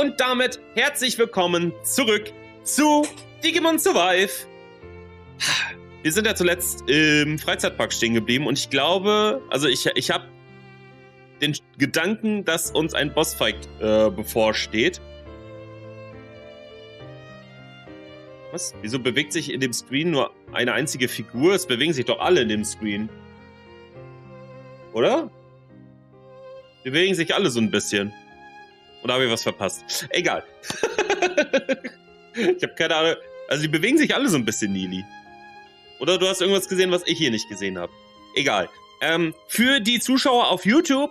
Und damit herzlich willkommen zurück zu Digimon Survive. Wir sind ja zuletzt im Freizeitpark stehen geblieben und ich glaube, also ich habe den Gedanken, dass uns ein Bossfight bevorsteht. Was? Wieso bewegt sich in dem Screen nur eine einzige Figur? Es bewegen sich doch alle in dem Screen. Oder? Bewegen sich alle so ein bisschen. Oder habe ich was verpasst? Egal. Ich habe keine Ahnung. Also die bewegen sich alle so ein bisschen, Nili. Oder du hast irgendwas gesehen, was ich hier nicht gesehen habe. Egal. Für die Zuschauer auf YouTube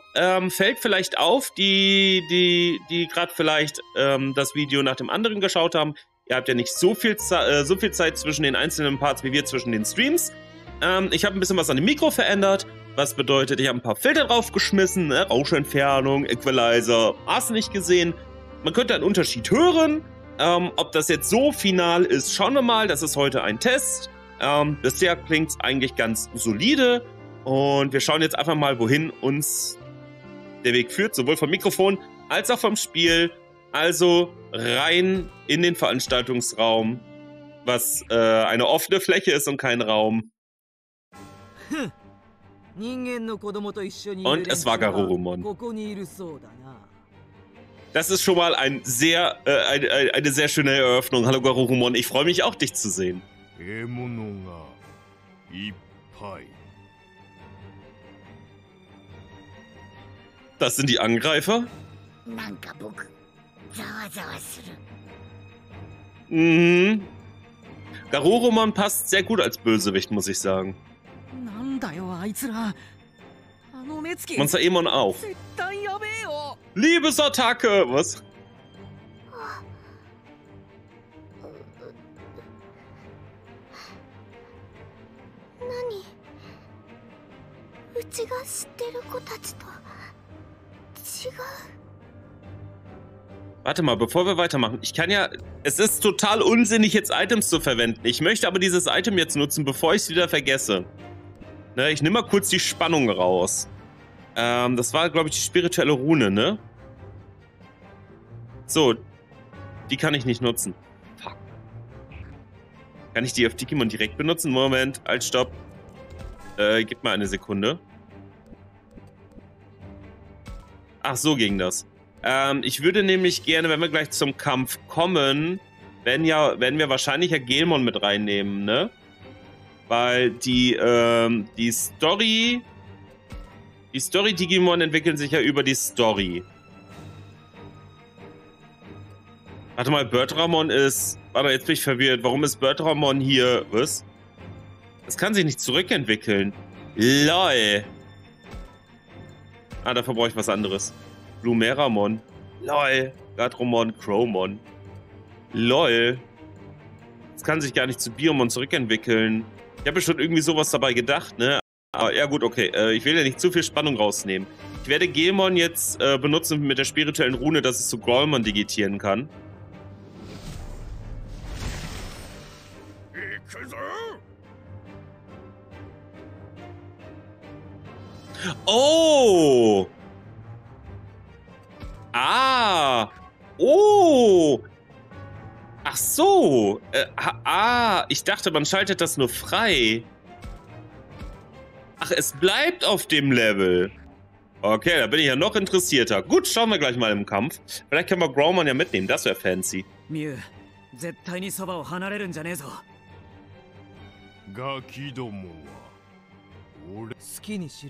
fällt vielleicht auf, die gerade vielleicht das Video nach dem anderen geschaut haben. Ihr habt ja nicht so viel Zeit zwischen den einzelnen Parts wie wir zwischen den Streams. Ich habe ein bisschen was an dem Mikro verändert. Was bedeutet, ich habe ein paar Filter draufgeschmissen, ne? Rauschentfernung, Equalizer, hast nicht gesehen. Man könnte einen Unterschied hören. Ob das jetzt so final ist, schauen wir mal. Das ist heute ein Test. Bisher klingt es eigentlich ganz solide. Und wir schauen jetzt einfach mal, wohin uns der Weg führt. Sowohl vom Mikrofon als auch vom Spiel. Also rein in den Veranstaltungsraum, was eine offene Fläche ist und kein Raum. Und es war Garurumon. Das ist schon mal ein sehr, eine sehr schöne Eröffnung. Hallo Garurumon, ich freue mich auch, dich zu sehen. Das sind die Angreifer? Mhm. Garurumon passt sehr gut als Bösewicht, muss ich sagen. Monzaemon auch. Liebesattacke! Was? Warte mal, bevor wir weitermachen, ich kann ja... Es ist total unsinnig, jetzt Items zu verwenden. Ich möchte aber dieses Item jetzt nutzen, bevor ich es wieder vergesse. Ne, ich nehme mal kurz die Spannung raus. Das war, glaube ich, die spirituelle Rune, ne? So. Die kann ich nicht nutzen. Fuck. Kann ich die auf Digimon direkt benutzen? Moment, halt, stopp. Gib mal eine Sekunde. Ach, so ging das. Ich würde nämlich gerne, wenn wir gleich zum Kampf kommen, werden wir wahrscheinlich Agelmon mit reinnehmen, ne? Weil die Story... Die Story-Digimon entwickeln sich ja über die Story. Warte mal, Bertramon ist... Warte, jetzt bin ich verwirrt. Warum ist Bertramon hier... Was? Das kann sich nicht zurückentwickeln. LOL. Ah, dafür brauche ich was anderes. Blumeramon. LOL. Gatramon, Chromon. LOL. Das kann sich gar nicht zu Biyomon zurückentwickeln. Ich habe ja schon irgendwie sowas dabei gedacht, ne? Aber ja gut, okay. Ich will ja nicht zu viel Spannung rausnehmen. Ich werde Gelmon jetzt benutzen mit der spirituellen Rune, dass es zu Growlmon digitieren kann. Oh! Ah! Oh! Ach so! Ich dachte, man schaltet das nur frei. Ach, es bleibt auf dem Level. Okay, da bin ich ja noch interessierter. Gut, schauen wir gleich mal im Kampf. Vielleicht können wir Growlmon ja mitnehmen, das wäre fancy. Mew,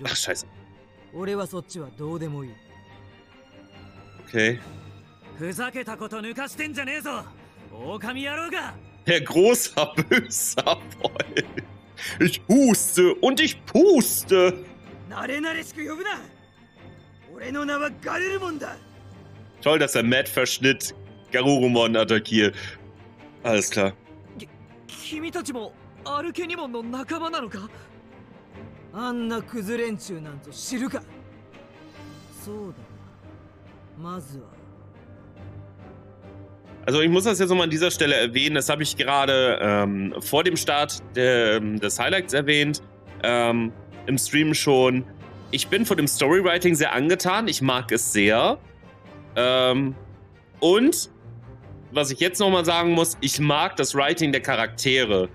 ach, scheiße. Okay. Herr großer böser Boy. Ich huste und ich puste. Toll, dass er Matt verschnitt Garurumon attackiert. Alles klar. Also ich muss das jetzt nochmal an dieser Stelle erwähnen, das habe ich gerade vor dem Start des Highlights erwähnt, im Stream schon. Ich bin von dem Storywriting sehr angetan, ich mag es sehr. Und, was ich jetzt nochmal sagen muss, ich mag das Writing der Charaktere.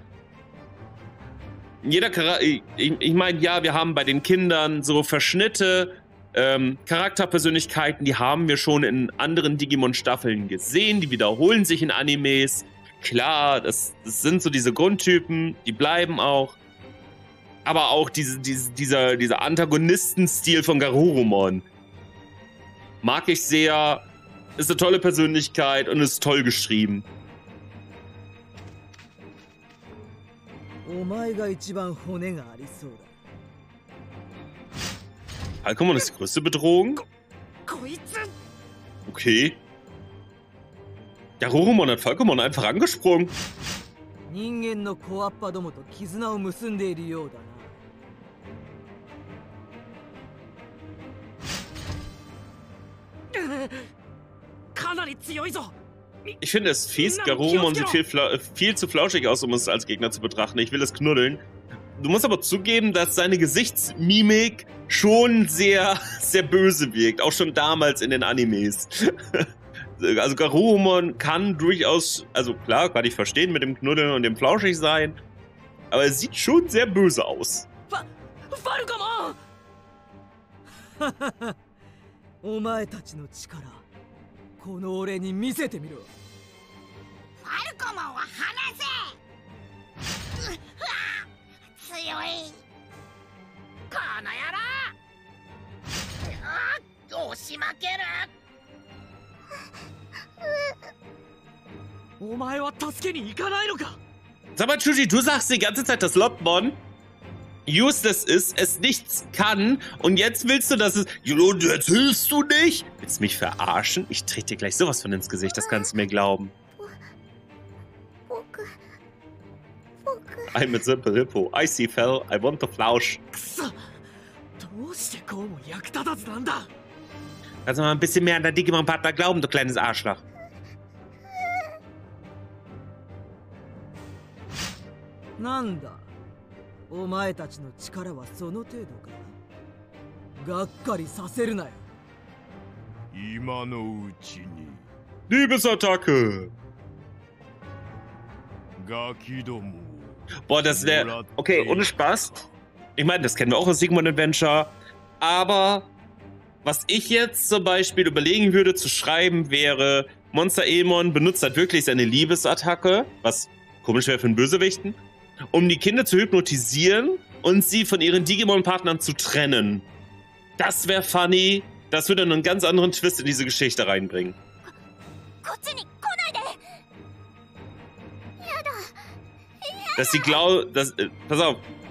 Jeder ich meine, ja, wir haben bei den Kindern so Verschnitte, Charakterpersönlichkeiten, die haben wir schon in anderen Digimon-Staffeln gesehen, die wiederholen sich in Animes. Klar, das sind so diese Grundtypen, die bleiben auch. Aber auch dieser Antagonistenstil von Garurumon. Mag ich sehr, ist eine tolle Persönlichkeit und ist toll geschrieben. Falcomon ist die größte Bedrohung? Okay. Ja, Garurumon hat Falcomon einfach angesprungen. Ich finde es fies, Garurumon sieht viel zu flauschig aus, um es als Gegner zu betrachten. Ich will es knuddeln. Du musst aber zugeben, dass seine Gesichtsmimik schon sehr, sehr böse wirkt. Auch schon damals in den Animes. Also Garurumon kann durchaus, also klar, kann ich verstehen mit dem Knuddeln und dem flauschig sein. Aber es sieht schon sehr böse aus. Falcomon! Sag mal, Chuji, du sagst die ganze Zeit, dass Lopmon useless ist, es nichts kann und jetzt willst du, dass es... Jetzt hilfst du nicht? Willst du mich verarschen? Ich trete dir gleich sowas von ins Gesicht, das kannst du mir glauben. I'm a simple hippo. I see fell. I want to flausch. Kannst du mal ein bisschen mehr an deinen Digimon-Partner glauben, du kleines Arschloch. Nanda. Liebesattacke! Boah, das ist der... Okay, ohne Spaß. Ich meine, das kennen wir auch aus Digimon Adventure. Aber was ich jetzt zum Beispiel überlegen würde zu schreiben, wäre, Monzaemon benutzt halt wirklich seine Liebesattacke, was komisch wäre für einen Bösewichten, um die Kinder zu hypnotisieren und sie von ihren Digimon-Partnern zu trennen. Das wäre funny. Das würde einen ganz anderen Twist in diese Geschichte reinbringen. Dass sie glauben...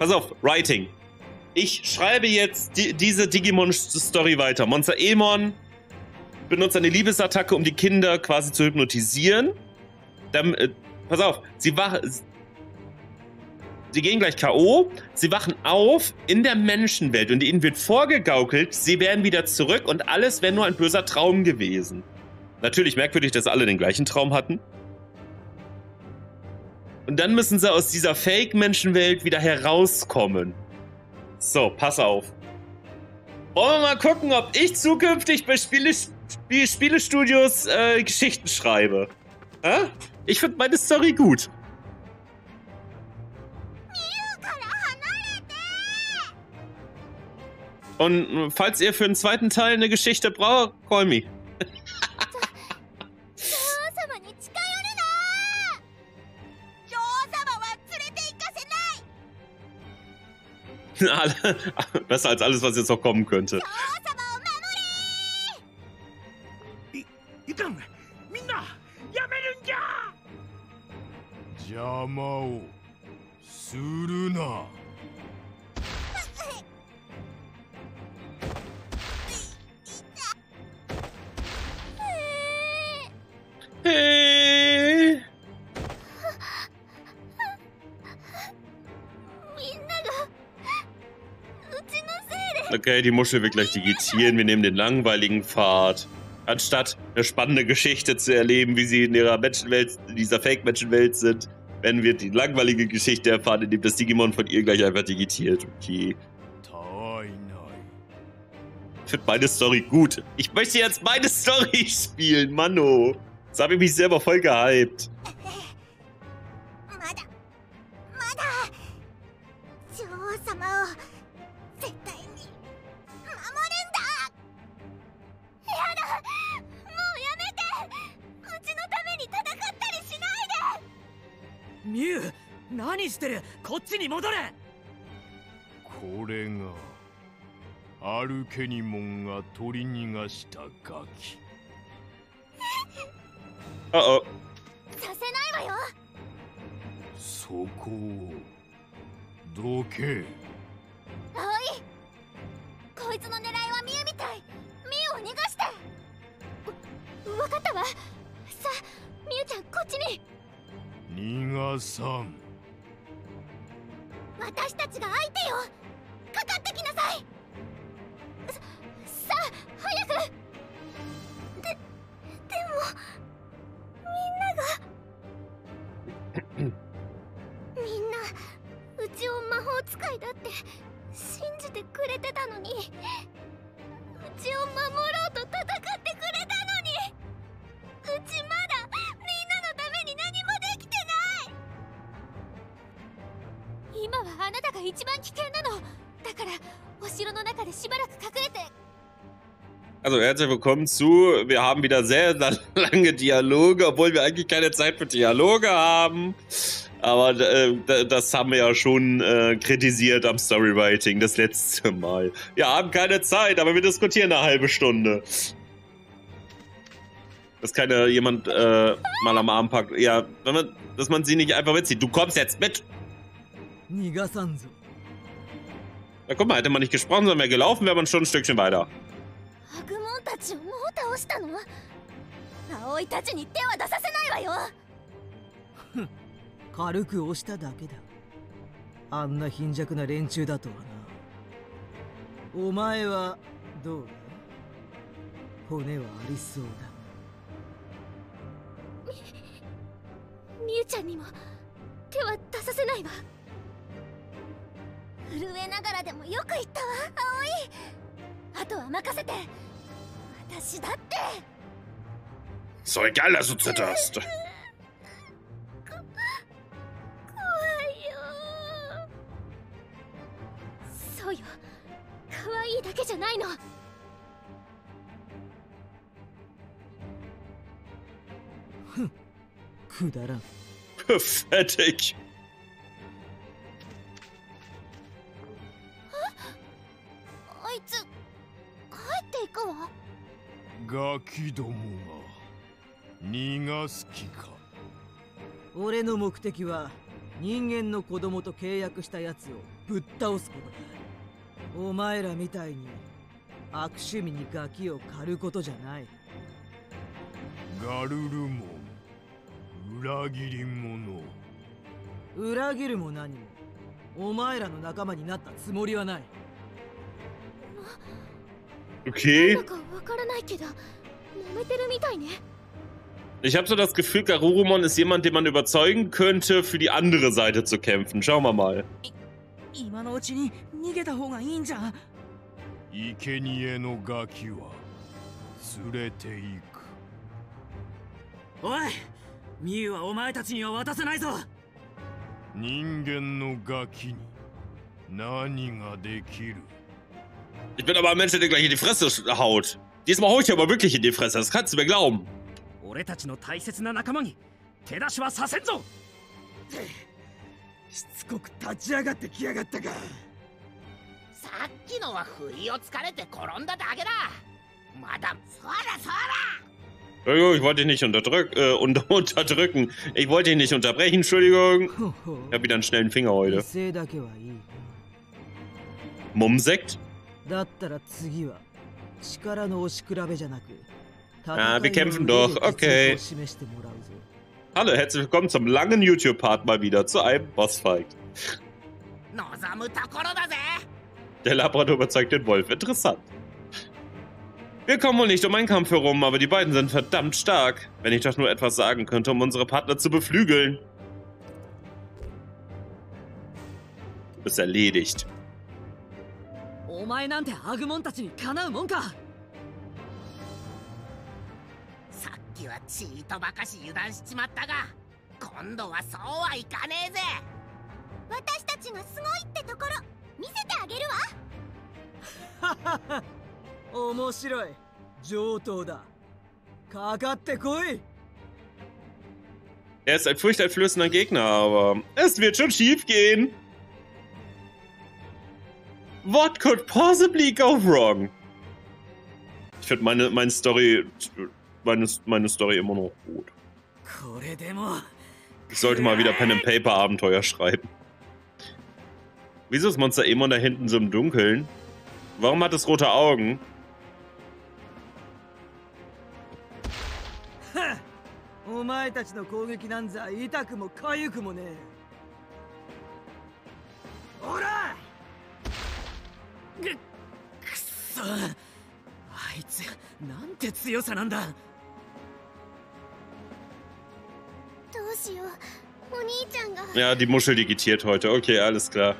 Pass auf, Writing. Ich schreibe jetzt diese Digimon-Story weiter. Monzaemon benutzt eine Liebesattacke, um die Kinder quasi zu hypnotisieren. Dann, pass auf, sie gehen gleich K.O., sie wachen auf in der Menschenwelt und ihnen wird vorgegaukelt, sie werden wieder zurück und alles wäre nur ein böser Traum gewesen. Natürlich merkwürdig, dass alle den gleichen Traum hatten. Und dann müssen sie aus dieser Fake-Menschenwelt wieder herauskommen. So, pass auf. Wollen wir mal gucken, ob ich zukünftig bei Spielestudios Geschichten schreibe. Hä? Ich finde meine Story gut. Und falls ihr für den zweiten Teil eine Geschichte braucht, call me. Besser als alles, was jetzt noch kommen könnte. Hey. Okay, die Muschel wird gleich digitieren. Wir nehmen den langweiligen Pfad. Anstatt eine spannende Geschichte zu erleben, wie sie in ihrer Menschenwelt, in dieser Fake-Menschenwelt sind, werden wir die langweilige Geschichte erfahren, indem das Digimon von ihr gleich einfach digitiert. Okay. Ich finde meine Story gut. Ich möchte jetzt meine Story spielen, Manno. Jetzt habe ich mich selber voll gehypt. Mew, was machst du? Zurück hierher! Arkenimon hat Gaki. Oh. Also herzlich willkommen zu, wir haben wieder sehr, sehr lange Dialoge, obwohl wir eigentlich keine Zeit für Dialoge haben. Aber das haben wir ja schon kritisiert am Storywriting das letzte Mal. Wir haben keine Zeit, aber wir diskutieren eine halbe Stunde. Dass keiner jemand mal am Arm packt. Ja, dass man sie nicht einfach mitzieht. Du kommst jetzt mit! Na guck mal, hätte man nicht gesprochen, sondern wäre gelaufen, wäre man schon ein Stückchen weiter. Ist doch egal, dass du zitterst. Pathetic. Garurumon. 裏切り者。裏切るも何も、お前らの仲間になったつもりはない。Okay. Ich habe so das Gefühl, Garurumon ist jemand, den man überzeugen könnte, für die andere Seite zu kämpfen. Schauen wir mal. Mew wa omae tachi ni wa watasenai zo. Ningen no gaki ni nani ga dekiru. Ich bin aber ein Mensch, der dir gleich in die Fresse haut. Diesmal hau ich dir aber wirklich in die Fresse, das kannst du mir glauben. Ore tachi no taisetsu na nakama ni tedashi wa sasen zo. Shitsukoku tachiagatte kiyagatta ka. Sakki no wa furi o tsukarete koronda dake da. Madam, sora sora. Entschuldigung, ich wollte dich nicht unterdrücken. Ich wollte dich nicht unterbrechen, Entschuldigung. Ich habe wieder einen schnellen Finger heute. Mumsekt? Ah, wir kämpfen doch. Okay. Hallo, herzlich willkommen zum langen YouTube-Part mal wieder zu einem Bossfight. Der Labrador überzeugt den Wolf. Interessant. Wir kommen wohl nicht um einen Kampf herum, aber die beiden sind verdammt stark. Wenn ich doch nur etwas sagen könnte, um unsere Partner zu beflügeln. Du bist erledigt. きはちーとばかし油断しちまったが、今度はそうはいかねえぜ。私たちがすごいってところ見せてあげるわ。ははは、面白い。上等だ。かかってこい。Er ist ein furchteinflößender Gegner, aber es wird schon schief gehen. What could possibly go wrong? Ich finde meine Story immer noch gut. Ich sollte mal wieder Pen and Paper Abenteuer schreiben. Wieso ist Monzaemon da hinten so im Dunkeln? Warum hat es rote Augen? Ja, die Muschel digitiert heute. Okay, alles klar.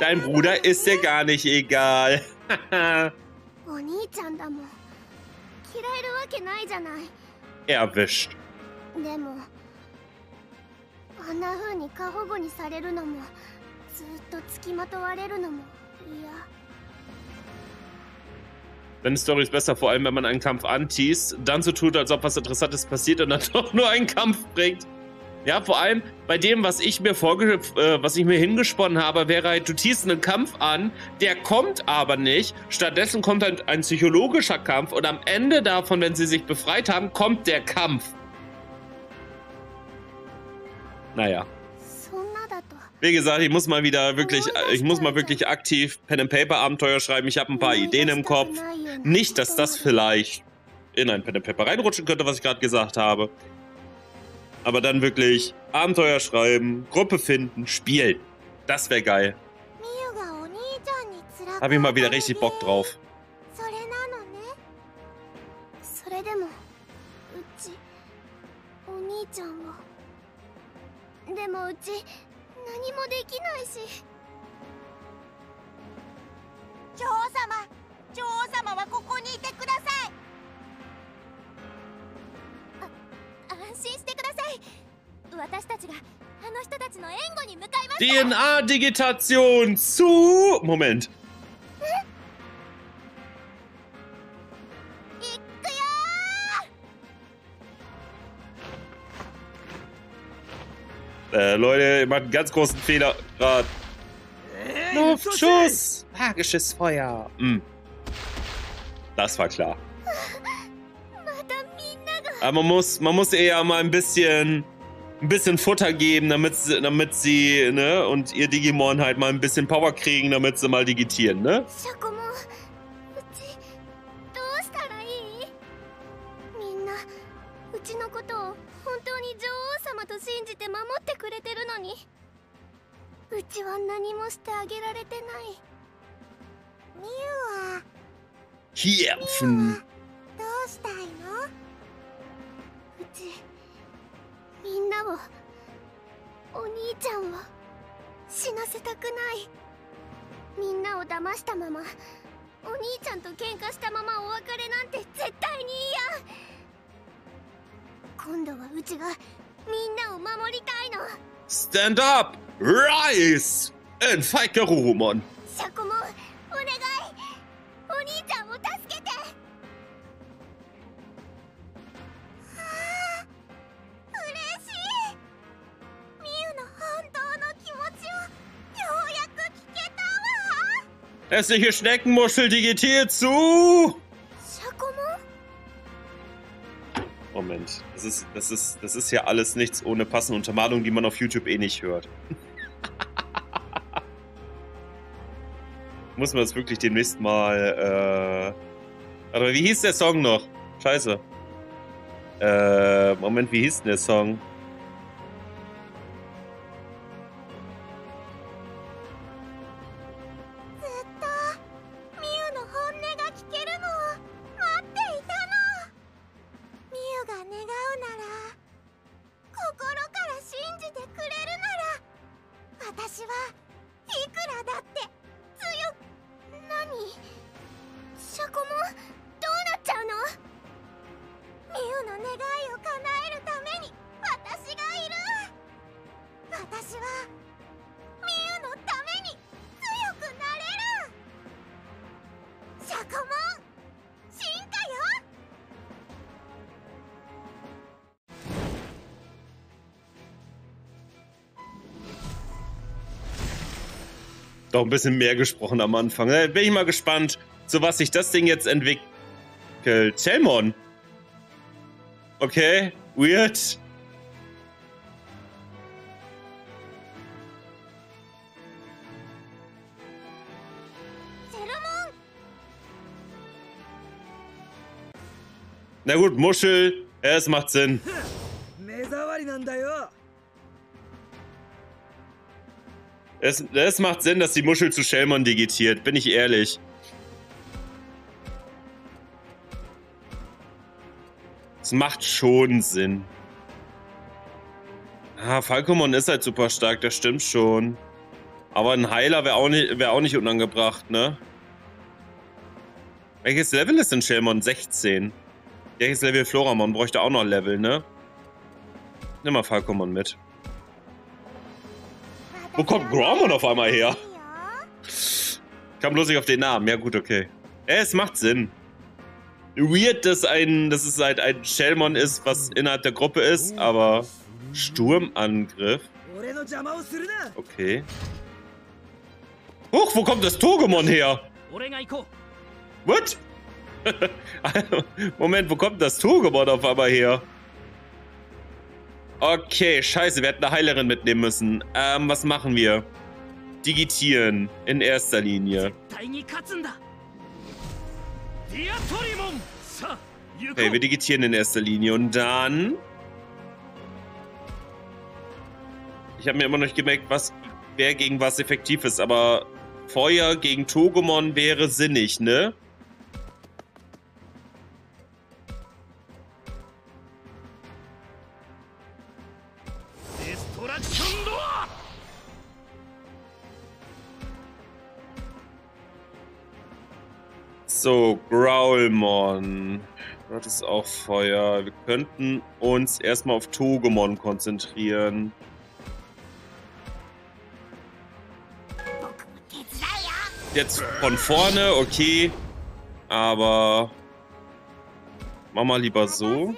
Dein Bruder ist dir gar nicht egal. Erwischt. Deine Story ist besser, vor allem wenn man einen Kampf anteast, dann so tut, als ob was Interessantes passiert und dann doch nur einen Kampf bringt. Ja, vor allem bei dem, was ich mir hingesponnen habe, wäre halt, du teast einen Kampf an, der kommt aber nicht. Stattdessen kommt halt ein psychologischer Kampf und am Ende davon, wenn sie sich befreit haben, kommt der Kampf. Naja. Wie gesagt, ich muss mal wirklich aktiv Pen and Paper Abenteuer schreiben. Ich habe ein paar Ideen im Kopf. Nicht, dass das vielleicht in ein Pen and Paper reinrutschen könnte, was ich gerade gesagt habe. Aber dann wirklich Abenteuer schreiben, Gruppe finden, spielen. Das wäre geil. Habe ich mal wieder richtig Bock drauf. DNA-Digitation zu... Moment. Leute, ihr macht einen ganz großen Fehler gerade. Luftschuss! Magisches Feuer. Mm. Das war klar. Aber man muss eher mal ein bisschen Futter geben, damit sie, ne, und ihr Digimon halt mal ein bisschen Power kriegen, damit sie mal digitieren, ne? Kämpfen. Stand up, rise, and fight Garurumon. Hässliche Schneckenmuschel digitiert zu! Moment, das ist ja alles nichts ohne passende Untermalung, die man auf YouTube eh nicht hört. Muss man das wirklich demnächst mal, aber wie hieß der Song noch? Scheiße. Moment, wie hieß denn der Song? doch ein bisschen mehr gesprochen am Anfang. Bin ich mal gespannt, zu was sich das Ding jetzt entwickelt. Shellmon. Okay, weird. Na gut, Muschel, es macht Sinn. Es macht Sinn, dass die Muschel zu Shellmon digitiert, bin ich ehrlich. Es macht schon Sinn. Ah, Falcomon ist halt super stark, das stimmt schon. Aber ein Heiler wäre auch nicht unangebracht, ne? Welches Level ist denn Shellmon? 16. Welches Level Floramon? Bräuchte auch noch Level, ne? Nimm mal Falcomon mit. Wo kommt Growlmon auf einmal her? Kam bloß nicht auf den Namen. Ja gut, okay. Es macht Sinn. Weird, dass es halt ein Shellmon ist, was innerhalb der Gruppe ist, aber Sturmangriff. Okay. Huch, wo kommt das Togemon her? What? Moment, wo kommt das Togemon auf einmal her? Okay, scheiße, wir hätten eine Heilerin mitnehmen müssen. Was machen wir? Digitieren in erster Linie. Okay, wir digitieren in erster Linie und dann... Ich habe mir immer noch gemerkt, wer gegen was effektiv ist, aber Feuer gegen Togemon wäre sinnig, ne? So, Growlmon. Das ist auch Feuer. Wir könnten uns erstmal auf Togemon konzentrieren. Jetzt von vorne, okay. Aber mach mal lieber so.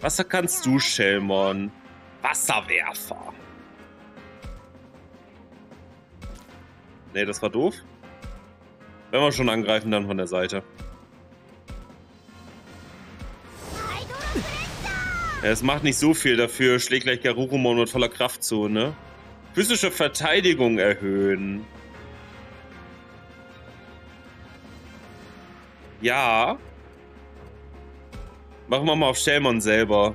Wasser kannst du, Shellmon. Wasserwerfer. Ne, das war doof. Wenn wir schon angreifen, dann von der Seite. Ja, es macht nicht so viel, dafür schlägt gleich Garurumon mit voller Kraft zu, ne? Physische Verteidigung erhöhen. Ja. Machen wir mal auf Shellmon selber.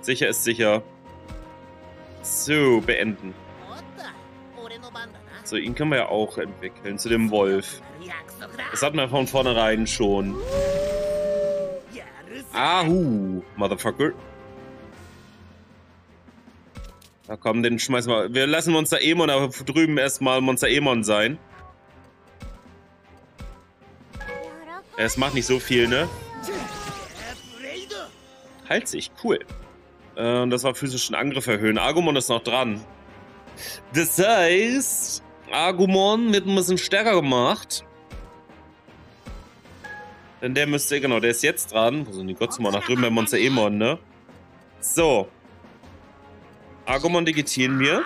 Sicher ist sicher. So, beenden. So, ihn können wir ja auch entwickeln, zu dem Wolf. Das hatten wir von vornherein schon. Ahu, Motherfucker. Na komm, den schmeißen wir. Wir lassen Monzaemon aber drüben erstmal Monzaemon sein. Es macht nicht so viel, ne? Halt sich, cool. Das war physischen Angriff erhöhen. Agumon ist noch dran. Das heißt, Agumon wird ein bisschen stärker gemacht. Denn der müsste, genau, der ist jetzt dran. Wo sind die Gotsumon? Nach drüben bei Monzaemon, ne? So. Agumon digitieren wir.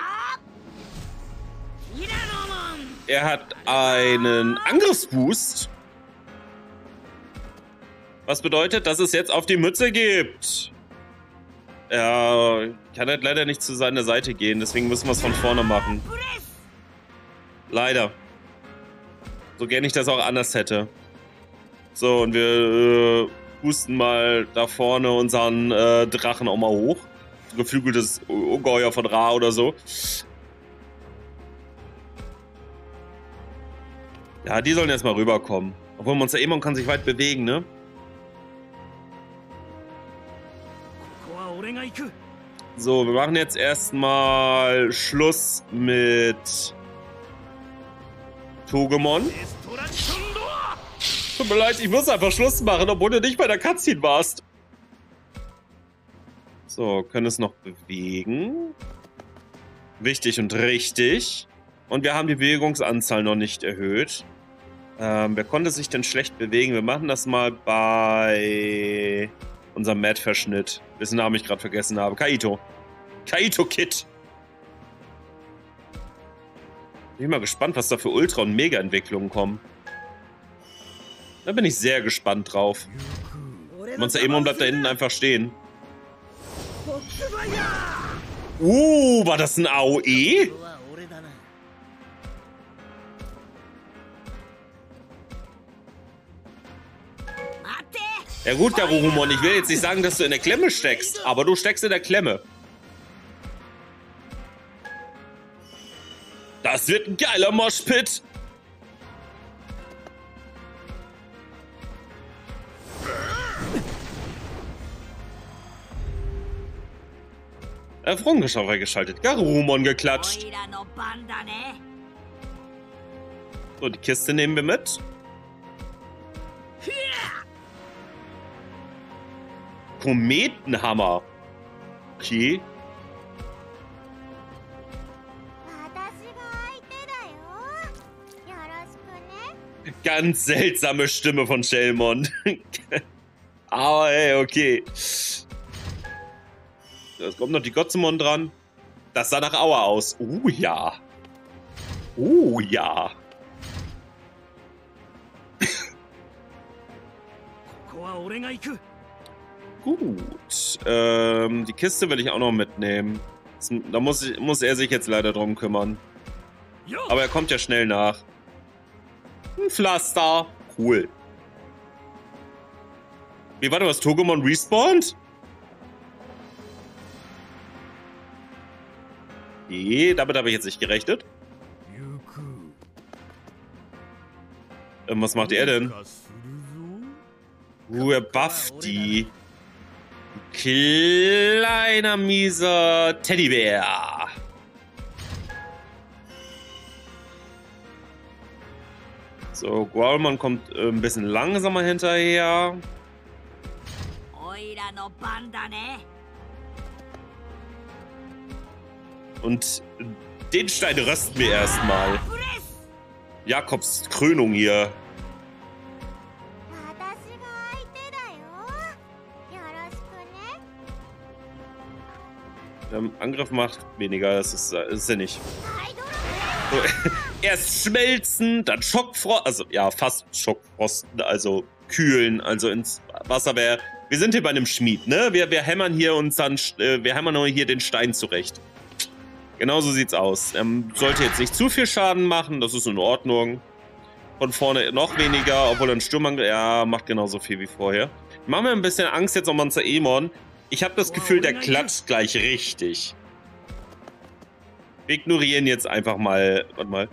Er hat einen Angriffsboost. Was bedeutet, dass es jetzt auf die Mütze gibt. Er kann halt leider nicht zu seiner Seite gehen, deswegen müssen wir es von vorne machen. Leider. So gern ich das auch anders hätte. So, und wir boosten mal da vorne unseren Drachen auch mal hoch. Geflügeltes Ungeheuer von Ra oder so. Ja, die sollen erstmal rüberkommen. Obwohl Monzaemon kann sich weit bewegen, ne? So, wir machen jetzt erstmal Schluss mit Togemon. Tut mir leid, ich muss einfach Schluss machen, obwohl du nicht bei der Cutscene warst. So, können es noch bewegen. Wichtig und richtig. Und wir haben die Bewegungsanzahl noch nicht erhöht. Wer konnte sich denn schlecht bewegen? Wir machen das mal bei... unser Matt-Verschnitt, dessen Namen ich gerade vergessen habe. Kaito. Kaito-Kit. Bin mal gespannt, was da für Ultra- und Mega-Entwicklungen kommen. Da bin ich sehr gespannt drauf. Monzaemon bleibt da hinten einfach stehen. War das ein AOE? Ja gut, Garurumon, ich will jetzt nicht sagen, dass du in der Klemme steckst, aber du steckst in der Klemme. Das wird ein geiler Moshpit. Erfrungenschau freigeschaltet. Garurumon geklatscht. So, die Kiste nehmen wir mit. Kometenhammer. Okay. Ganz seltsame Stimme von Shellmon. Aber ey, okay. Es kommt noch die Gotsumon dran. Das sah nach Aua aus. Ja. Ja. Gut. Die Kiste will ich auch noch mitnehmen. Da muss er sich jetzt leider drum kümmern. Aber er kommt ja schnell nach. Ein Pflaster. Cool. Wie, warte, was Togemon respawnt? Nee, damit habe ich jetzt nicht gerechnet. Was macht er denn? Er bufft die. Kleiner, mieser Teddybär. So, Growlmon kommt ein bisschen langsamer hinterher. Und den Stein rösten wir erstmal. Jakobs Krönung hier. Der Angriff macht weniger, das ist ja nicht. So, erst schmelzen, dann Schockfrost, also ja, fast Schockfrosten, also kühlen, also ins Wasser. Wir sind hier bei einem Schmied, ne? Wir hämmern hier den Stein zurecht. Genauso sieht's aus. Sollte jetzt nicht zu viel Schaden machen, das ist in Ordnung. Von vorne noch weniger, obwohl ein Sturmangriff, ja, macht genauso viel wie vorher. Machen wir ein bisschen Angst jetzt um Monzaemon. Ich habe das Gefühl, der klatscht gleich richtig. Wir ignorieren jetzt einfach mal, warte mal,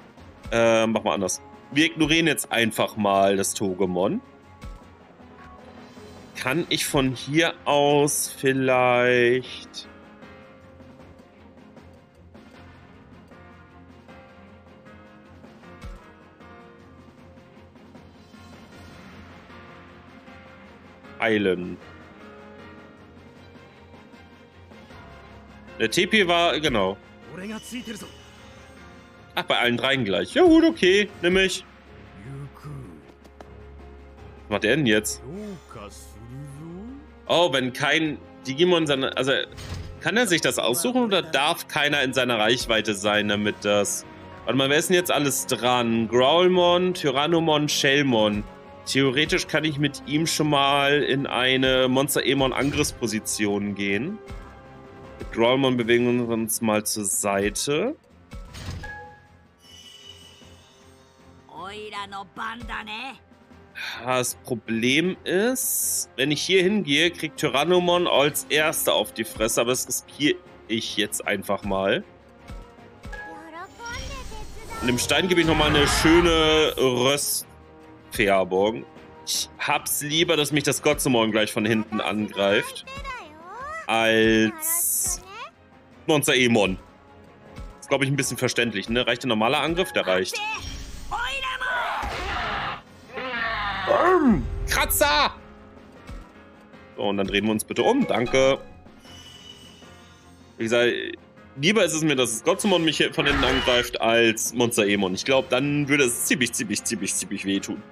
mach mal anders. Wir ignorieren jetzt einfach mal das Togemon. Kann ich von hier aus vielleicht... heilen. Der TP war, genau. Ach, bei allen dreien gleich. Ja gut, okay, nimm ich. Was macht der denn jetzt? Oh, wenn kein Digimon seine... Also, kann er sich das aussuchen oder darf keiner in seiner Reichweite sein, damit das... Warte mal, wer ist denn jetzt alles dran? Growlmon, Tyrannomon, Shellmon. Theoretisch kann ich mit ihm schon mal in eine Monzaemon-Angriffsposition gehen. Mit Growlmon bewegen wir uns mal zur Seite. Das Problem ist, wenn ich hier hingehe, kriegt Tyrannomon als Erster auf die Fresse, aber das riskiere ich jetzt einfach mal. In dem Stein gebe ich nochmal eine schöne Röstfärbung. Ich hab's lieber, dass mich das Gotsumon gleich von hinten angreift. Als Monzaemon. Ist, glaube ich, ein bisschen verständlich, ne? Reicht der normale Angriff? Der reicht. Kratzer! So, und dann drehen wir uns bitte um. Danke. Wie gesagt, lieber ist es mir, dass es Gotsumon mich von hinten angreift, als Monzaemon. Ich glaube, dann würde es ziemlich wehtun.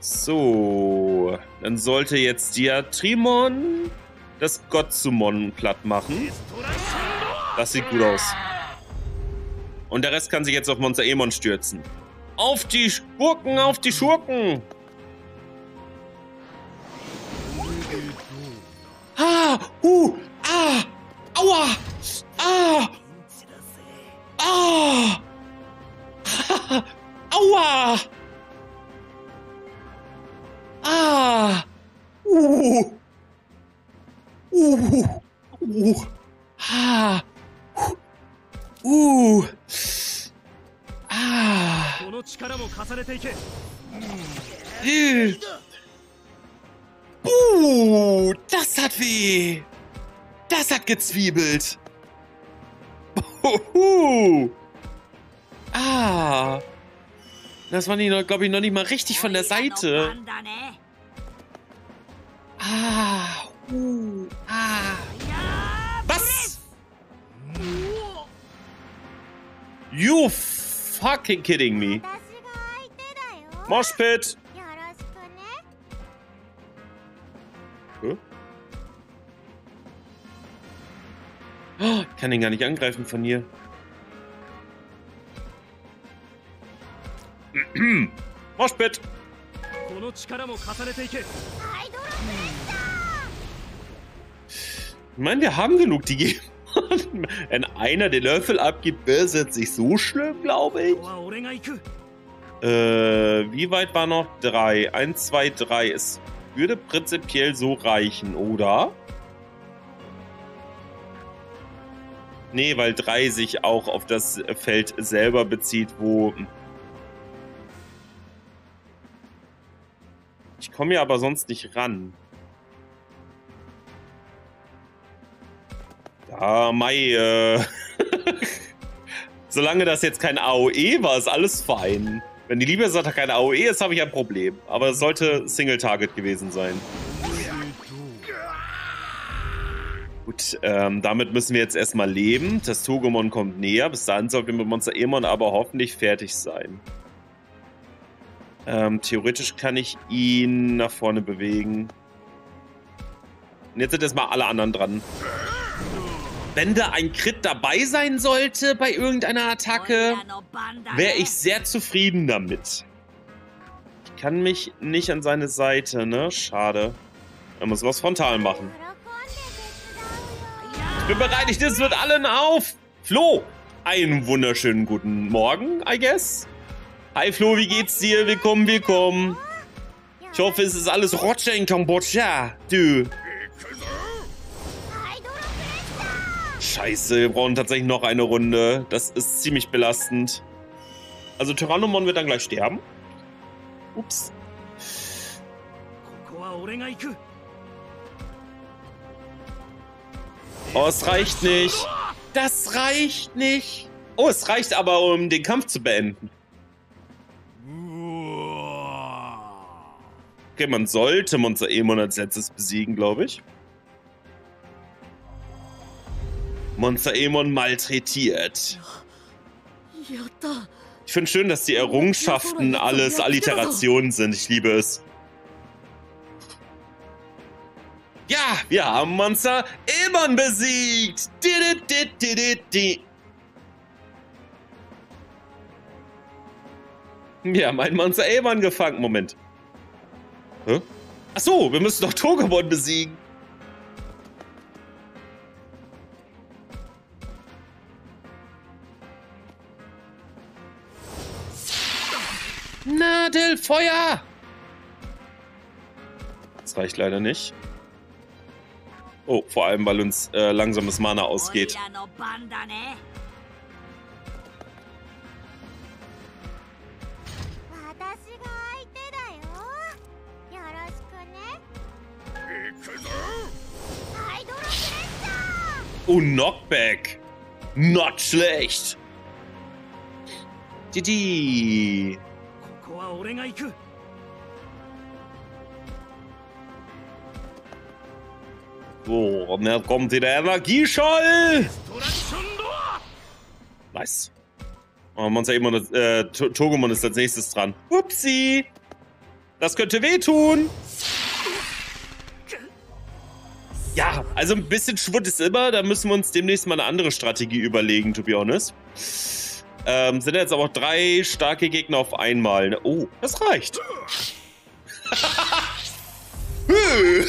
So, dann sollte jetzt Diatrimon das Gotsumon platt machen. Das sieht gut aus. Und der Rest kann sich jetzt auf Monzaemon stürzen. Auf die Schurken, auf die Schurken! Ah! Ah! Aua! Ah! Ah! Aua! Ah! Ah! Ah! Das hat weh! Das hat gezwiebelt! Ah! Das war, glaube ich, noch nicht mal richtig von der Seite. Ah! Ah! Was? You fucking kidding me! Moshpit! Oh, ich kann den gar nicht angreifen von hier. Moshpit! Ich meine, wir haben genug Digimon. Wenn einer den Löffel abgibt, wäre es nicht so schlimm, glaube ich. Wie weit war noch? 3. 1, 2, 3. Es würde prinzipiell so reichen, oder? Nee, weil 3 sich auch auf das Feld selber bezieht, wo... Ich komme ja aber sonst nicht ran. Da, Mai. Solange das jetzt kein AOE war, ist alles fein. Wenn die Liebesache kein AOE ist, habe ich ein Problem. Aber es sollte Single-Target gewesen sein. Gut, damit müssen wir jetzt erstmal leben. Das Togemon kommt näher. Bis dahin sollten wir mit Monzaemon aber hoffentlich fertig sein. Theoretisch kann ich ihn nach vorne bewegen. Und jetzt sind erstmal alle anderen dran. Wenn da ein Crit dabei sein sollte bei irgendeiner Attacke, wäre ich sehr zufrieden damit. Ich kann mich nicht an seine Seite, ne? Schade. Da muss was frontal machen. Ich bin bereit, ich das mit allen auf. Flo, einen wunderschönen guten Morgen, I guess. Hi Flo, wie geht's dir? Willkommen, willkommen. Ich hoffe, es ist alles Rotsche in Kambodscha, du. Scheiße, wir brauchen tatsächlich noch eine Runde. Das ist ziemlich belastend. Also Tyrannomon wird dann gleich sterben. Ups. Oh, es reicht nicht. Das reicht nicht. Oh, es reicht aber, um den Kampf zu beenden. Okay, man sollte Monzaemon als letztes besiegen, glaube ich. Monzaemon malträtiert. Ich finde schön, dass die Errungenschaften alles Alliterationen sind. Ich liebe es. Ja, wir haben Monzaemon besiegt. Wir haben einen Monzaemon gefangen. Moment. Hä? Achso, wir müssen doch Togemon besiegen. Nadelfeuer! Das reicht leider nicht. Oh, vor allem, weil uns langsam das Mana ausgeht. Oh, Knockback! Not schlecht! GG! So, und jetzt kommt hier der Energieschall! Nice. Oh, Monzaemon, Togemon ist als nächstes dran. Upsi! Das könnte wehtun! Ja, also ein bisschen Schwund ist immer. Da müssen wir uns demnächst mal eine andere Strategie überlegen, to be honest. Sind jetzt aber auch 3 starke Gegner auf einmal. Oh, das reicht. Das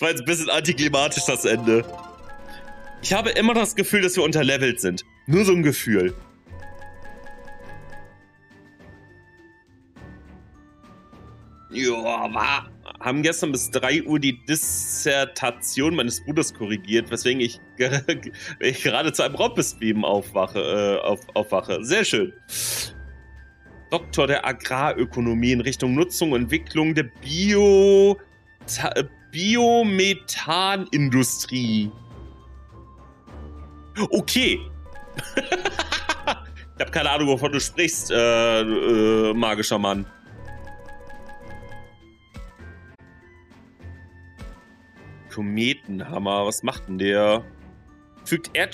war jetzt ein bisschen antiklimatisch, das Ende. Ich habe immer das Gefühl, dass wir unterlevelt sind. Nur so ein Gefühl. Joa, haben gestern bis 3 Uhr die Dissertation meines Bruders korrigiert, weswegen ich, gerade zu einem Robbesbeben aufwache. Sehr schön. Doktor der Agrarökonomie in Richtung Nutzung und Entwicklung der Biomethanindustrie. Okay. Ich habe keine Ahnung, wovon du sprichst, magischer Mann. Kometenhammer, was macht denn der? Fügt